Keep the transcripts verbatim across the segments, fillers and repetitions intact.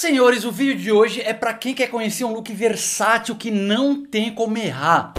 Senhores, o vídeo de hoje é para quem quer conhecer um look versátil que não tem como errar.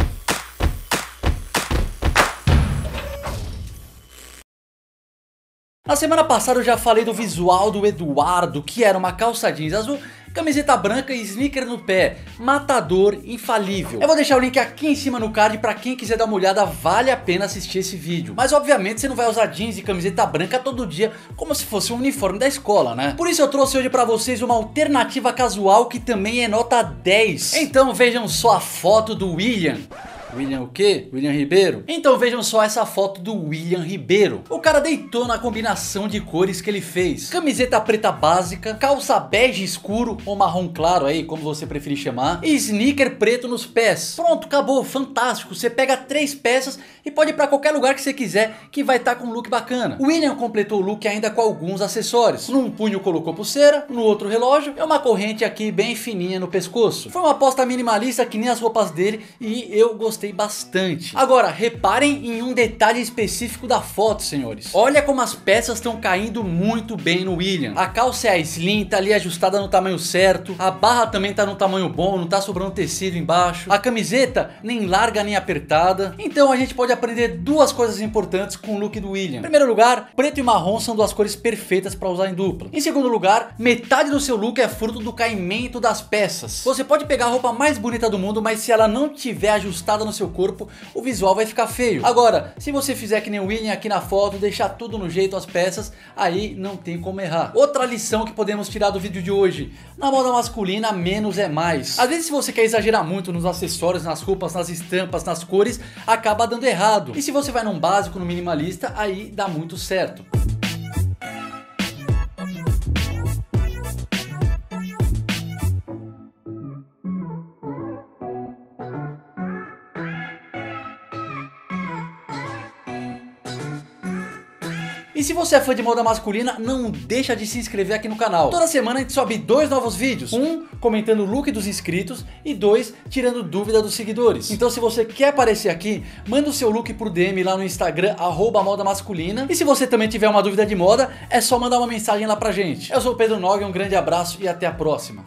Na semana passada eu já falei do visual do Eduardo, que era uma calça jeans azul, camiseta branca e sneaker no pé, matador, infalível. Eu vou deixar o link aqui em cima no card pra quem quiser dar uma olhada, vale a pena assistir esse vídeo. Mas obviamente você não vai usar jeans e camiseta branca todo dia, como se fosse um uniforme da escola, né? Por isso eu trouxe hoje pra vocês uma alternativa casual que também é nota dez. Então vejam só a foto do William. William o quê? William Ribeiro? Então vejam só essa foto do William Ribeiro. O cara deitou na combinação de cores que ele fez. Camiseta preta básica, calça bege escuro ou marrom claro aí, como você preferir chamar, e sneaker preto nos pés. Pronto, acabou, fantástico. Você pega três peças e pode ir pra qualquer lugar que você quiser, que vai estar com um look bacana. O William completou o look ainda com alguns acessórios. Num punho colocou pulseira, no outro relógio e uma corrente aqui bem fininha no pescoço. Foi uma aposta minimalista que nem as roupas dele e eu gostei bastante. Agora, reparem em um detalhe específico da foto, senhores. Olha como as peças estão caindo muito bem no William. A calça é a slim, tá ali ajustada no tamanho certo. A barra também tá no tamanho bom, não tá sobrando tecido embaixo. A camiseta nem larga nem apertada. Então a gente pode aprender duas coisas importantes com o look do William. Em primeiro lugar, preto e marrom são duas cores perfeitas para usar em dupla. Em segundo lugar, metade do seu look é fruto do caimento das peças. Você pode pegar a roupa mais bonita do mundo, mas se ela não tiver ajustada no no seu corpo, o visual vai ficar feio. Agora, se você fizer que nem o William aqui na foto, deixar tudo no jeito, as peças, aí não tem como errar. Outra lição que podemos tirar do vídeo de hoje: na moda masculina, menos é mais. Às vezes, se você quer exagerar muito nos acessórios, nas roupas, nas estampas, nas cores, acaba dando errado. E se você vai num básico, no minimalista, aí dá muito certo. E se você é fã de moda masculina, não deixa de se inscrever aqui no canal. Toda semana a gente sobe dois novos vídeos. Um comentando o look dos inscritos e dois tirando dúvida dos seguidores. Então se você quer aparecer aqui, manda o seu look por D M lá no Instagram, arroba moda masculina. E se você também tiver uma dúvida de moda, é só mandar uma mensagem lá pra gente. Eu sou o Pedro Nogue, um grande abraço e até a próxima.